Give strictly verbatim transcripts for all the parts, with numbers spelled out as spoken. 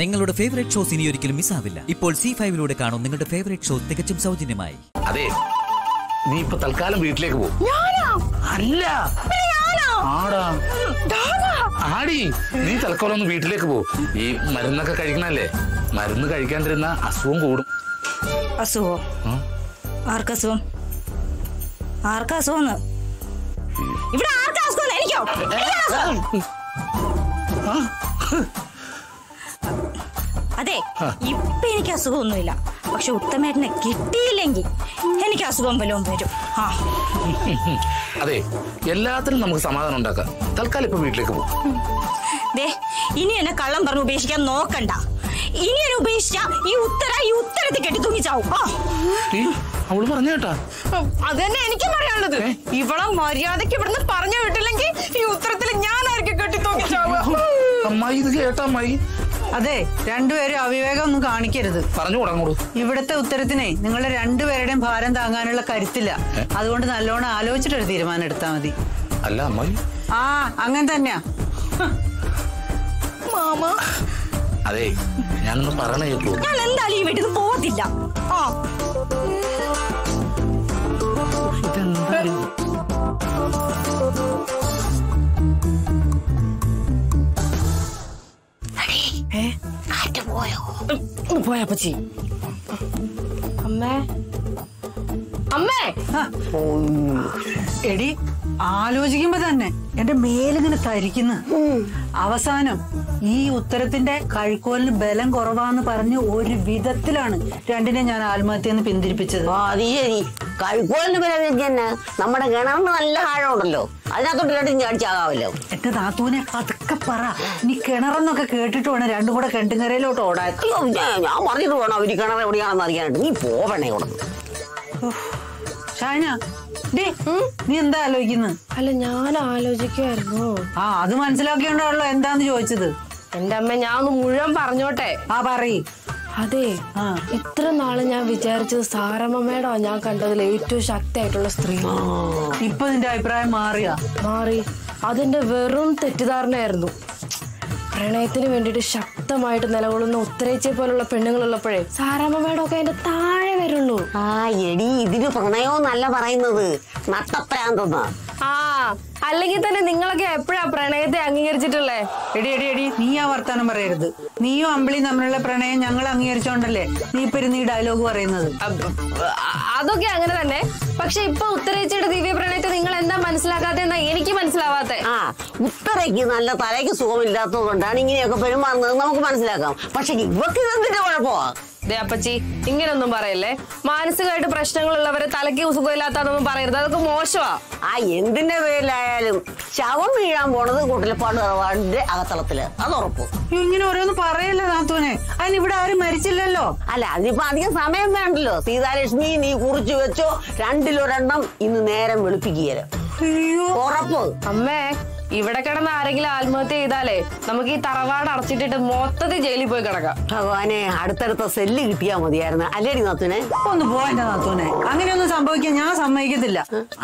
നിങ്ങളുടെ favourite shows ഇനി ഒരിക്കലും മിസ് ആവില്ല. ഇപ്പോൾ സി ഫൈവ് ലൂടെ കാണും നിങ്ങളുടെ ഫേവറേറ്റ് ഷോ തികച്ചും സൗജന്യമായി. അതെ, നീ ഇപ്പോൾ തൽക്കാലം വീട്ടിലേക്ക് പോ. ഞാനോ? അല്ല. ഞാനോ? ആടാ. ദാടാ. ആടി, നീ തൽക്കാലം ഒന്ന് വീട്ടിലേക്ക് പോ. ഈ മരുന്നൊക്കെ കഴിക്കണല്ലേ? മരുന്ന് കഴിക്കാൻ തരുന്ന അസുഖം കൂടും. അസുഖം? ആർക്കാ അസുഖം? ആർക്കാ അസുഖം? ഇവിടെ ആർക്കാ അസുഖം? എനിക്കോ? അതെ, ഇപ്പൊ എനിക്ക് അസുഖമൊന്നുമില്ല. പക്ഷെ ഉത്തമേട്ടനെ കിട്ടിയില്ലെങ്കിൽ എനിക്ക് അസുഖം വല്ലതും വരും. ആ അതെ, എല്ലാത്തിനും നമുക്ക് സമാധാനം ഉണ്ടാക്കാം. തൽക്കാലം ഇപ്പൊ വീട്ടിലേക്ക് പോകും. ഇനി എന്നെ കള്ളം പറഞ്ഞ് ഉപേക്ഷിക്കാൻ നോക്കണ്ട. ഇനി എന്നെ ഉപേക്ഷിച്ച ഈ ഉത്തര ഈ ഉത്തരത്തിൽ കെട്ടി തൂങ്ങിച്ചാവും. അവള് പറഞ്ഞ കേട്ടാ. അത് തന്നെ എനിക്കും പറയാനുള്ളത്. ഇവളെ മര്യാദക്ക് ഇവിടുന്ന് പറഞ്ഞു വിട്ടില്ലെങ്കിൽ ഈ ഉത്തരത്തിൽ ഞാനായിരിക്കും കെട്ടി തൂങ്ങിച്ചാവും. അമ്മായി, ഇത് കേട്ടാ അമ്മായി. അതെ, രണ്ടുപേരും അവിവേകം ഒന്നും കാണിക്കരുത്. പറഞ്ഞു തുടങ്ങൂ. ഇവിടത്തെ ഉത്തരത്തിനെ നിങ്ങളുടെ രണ്ടുപേരുടെയും ഭാരം താങ്ങാനുള്ള കരുത്തില്ല. അതുകൊണ്ട് നല്ലോണം ആലോചിച്ചിട്ടൊരു തീരുമാനം എടുത്താൽ മതി. അല്ല അമ്മായി, ആ അങ്ങനെ തന്നെയാ മാമ. അതെ, ഞാനൊന്ന് പറഞ്ഞേ കേട്ടു. ഞാൻ എന്തായാലും ഈ വീട്ടിൽ പോകത്തില്ല. ആ പോയാ പച്ചി. അമ്മേ അമ്മേ. എടി, ആലോചിക്കുമ്പോ തന്നെ എന്റെ മേലിങ്ങനെ തരിക്കുന്നു. അവസാനം ഈ ഉത്തരത്തിന്റെ കഴുക്കോലിന് ബലം കുറവാന്ന് പറഞ്ഞ് ഒരു വിധത്തിലാണ് രണ്ടിനെ ഞാൻ ആത്മഹത്യന്ന് പിന്തിരിപ്പിച്ചത്. അത് ശരി, കഴുക്കോലിന് ബലം തന്നെ. നമ്മുടെ കിണറിന് നല്ല ആഴമുണ്ടല്ലോ, അതിനകത്തോട്ട് രണ്ടും ചാടിച്ചാകാമല്ലോ. എന്റെ നാത്തൂനെ അതൊക്കെ പറ. നീ കിണറെന്നൊക്കെ കേട്ടിട്ട് വേണം രണ്ടും കൂടെ കിണറ്റിൻകരയിലോട്ട് ഓടാൻ. ഞാൻ പറഞ്ഞിട്ട് വേണം അവര് കിണർ എവിടെയാണെന്ന് അറിയാനായിട്ട്. നീ പോവണേ അവിടെ. ഷാന, നീ എന്താ ആലോചിക്കുന്നത്? അല്ല, ഞാൻ ആലോചിക്കുമായിരുന്നു. ആ, അത് മനസ്സിലാക്കിയോണ്ടാണല്ലോ എന്താന്ന് ചോദിച്ചത്. എന്റെ അമ്മ, ഞാൻ ഒന്ന് മുഴുവൻ പറഞ്ഞോട്ടെ. ആ പറയ്. അതെ, ഇത്ര നാള് ഞാൻ വിചാരിച്ചത് സാരമ്മയുടെ ഞാൻ കണ്ടതിൽ ഏറ്റവും ശക്തിയായിട്ടുള്ള സ്ത്രീ. ഇപ്പൊ നിന്റെ അഭിപ്രായം മാറിയാ? മാറി. അതിന്റെ വെറും തെറ്റിദ്ധാരണയായിരുന്നു. പ്രണയത്തിന് വേണ്ടിയിട്ട് ശക്തമായിട്ട് നിലകൊള്ളുന്ന ഉത്തരേച്ചയെ പോലുള്ള പെണ്ണുങ്ങളുള്ളപ്പോഴേ സാരാമ്മയുടെ ഒക്കെ അതിന്റെ താഴെ വരുള്ളൂ. ആ എടി, ഇതിന് പ്രണയോന്നല്ല പറയുന്നത്, നട്ടപ്രാന്തെന്നാ. ആ അല്ലെങ്കിൽ തന്നെ നിങ്ങളൊക്കെ എപ്പോഴാ പ്രണയത്തെ അംഗീകരിച്ചിട്ടുള്ളേ? എടി എടി എടി, നീ ആ വർത്താനം പറയരുത്. നീയും അമ്പിളി തമ്മിലുള്ള പ്രണയം ഞങ്ങൾ അംഗീകരിച്ചോണ്ടല്ലേ നീ ഇപ്പൊ ഇരുന്ന് ഈ ഡയലോഗ് പറയുന്നത്. അതൊക്കെ അങ്ങനെ തന്നെ. പക്ഷെ ഇപ്പൊ ഉത്തരേച്ചയുടെ ദിവ്യ പ്രണയത്തെ നിങ്ങൾ എന്താ മനസ്സിലാക്കാത്തെന്നാ എനിക്ക് മനസ്സിലാവാത്തെ. ആ, ഉത്തരയ്ക്ക് നല്ല തലയ്ക്ക് സുഖമില്ലാത്തത് കൊണ്ടാണ് ഇങ്ങനെയൊക്കെ പെരുമാറുന്നത്. നമുക്ക് മനസ്സിലാക്കാം. പക്ഷെ ഇവക്ക് എന്തിന്റെ കുഴപ്പമാ? അപ്പച്ചി, ഇങ്ങനൊന്നും പറയല്ലേ. മാനസികമായിട്ട് പ്രശ്നങ്ങളുള്ളവരെ തലയ്ക്ക് സുഖമില്ലാത്തതൊന്നും പറയരുത്, അതൊക്കെ മോശമാ. ആ എന്തിന്റെ പേരിലായാലും ശവം വീഴാൻ പോണത് കൂട്ടിലപ്പാട് തറവാടിന്റെ അകത്തളത്തില്, അത് ഉറപ്പ്. ഇങ്ങനെ ഓരോന്ന് പറയല്ലേ നാത്തൂനെ, അതിനിവിടെ ആരും മരിച്ചില്ലല്ലോ. അല്ല, അതിപ്പോ അധികം സമയം വേണ്ടല്ലോ. സീതാലക്ഷ്മി, നീ കുറിച്ചു വെച്ചോ, രണ്ടിലൊരെണ്ണം ഇന്ന് നേരം വെളുപ്പിക്കുകയല്ലോ, ഉറപ്പ്. അമ്മേ, ഇവിടെ കിടന്ന് ആരെങ്കിലും ആത്മഹത്യ ചെയ്താലേ നമുക്ക് ഈ തറവാട് അടച്ചിട്ടിട്ട് മൊത്തത്തിൽ ജയിലിൽ പോയി കിടക്കാം. ഭഗവാനെ, അടുത്തടുത്ത സെല്ല് കിട്ടിയാ മതിയായിരുന്നു. അല്ലേടി നാത്തൂനെ? ഒന്ന് പോവാൻ്റെ നാത്തൂനെ, അങ്ങനെയൊന്നും സംഭവിക്കാൻ ഞാൻ സമ്മതിക്കത്തില്ല.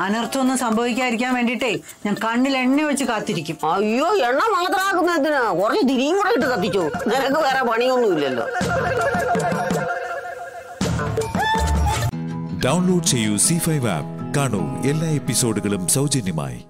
അനർത്ഥമൊന്നും സംഭവിക്കാതിരിക്കാൻ വേണ്ടിട്ടേ ഞാൻ കണ്ണിൽ എണ്ണ വെച്ച് കാത്തിരിക്കും. അയ്യോ, എണ്ണ മാത്രമാക്കുന്നതിന് കുറച്ച് തിരിയും കൂടെ ഇട്ട് കത്തിച്ചു. നിനക്ക് വേറെ പണിയൊന്നുമില്ലല്ലോ. ഡൗൺലോഡ് ചെയ്യൂ സി ഫൈവ് ആപ്പ്. കാണൂ എല്ലാ എപ്പിസോഡുകളും സൗജന്യമായി.